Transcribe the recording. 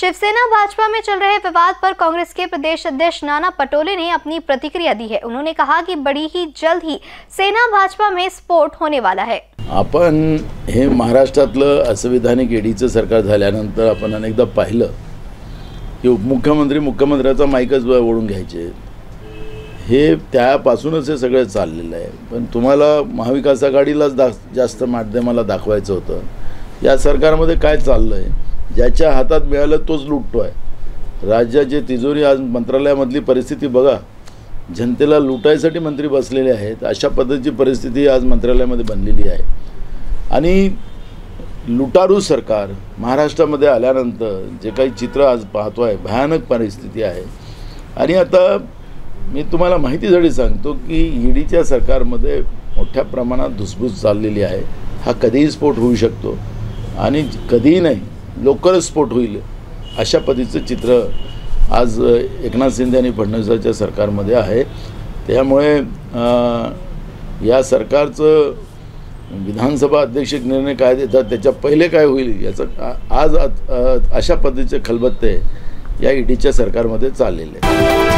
शिवसेना भाजपा में चल रहे विवाद पर कांग्रेस के प्रदेश अध्यक्ष नाना पटोले ने अपनी प्रतिक्रिया दी है। उन्होंने कहा कि बड़ी ही जल्द ही सेना भाजपा में स्फोट होने वाला है। आपण हे महाराष्ट्रातलं असंवैधानिक ईडीचं सरकार झाल्यानंतर आपण अनेकदा पाहिलं की उपमुख्यमंत्री मुख्यमंत्र्याचा माईकच ओढून घ्यायचे, हे त्यापासूनच हे सगळं चाललेलं आहे। पण तुम्हाला महाविकास आघाडीलाच जास्त माध्यमाला दाखवायचं होतं। या सरकारमध्ये काय चाललंय, ज्याच्या हातात मिळालं तोच लुटतो आहे। राज्याचे तिजोरी आज मंत्रालयामधली परिस्थिती बघा, जनतेला लुटायसाठी मंत्री बसलेले आहेत। अशा पद्धतीची परिस्थिती आज मंत्रालयामध्ये बनलेली आहे आणि लुटारू सरकार महाराष्ट्रामध्ये आल्यानंतर जे काही चित्र आज पाहतो आहे, भयानक परिस्थिती आहे। आणि आता मी तुम्हाला माहितीसाठी सांगतो की ईडीच्या सरकारमध्ये मोठ्या प्रमाणात धुसफूस चाललेली आहे। हा कधीही स्फोट होऊ शकतो आणि कधीही नाही लवकर स्फोट होईल, अशा पद्धतीचं चित्र आज एकनाथ शिंदे आणि फडणवीसाच्या सरकारमध्ये आहे। त्यामुळे या सरकारचं विधानसभा अध्यक्ष निर्णय काय देतात त्याच्या पहिले काय होईल याचा आज अशा पद्धतीचे खलबत्ते या ईडीच्या सरकारमध्ये चाललेले आहेत।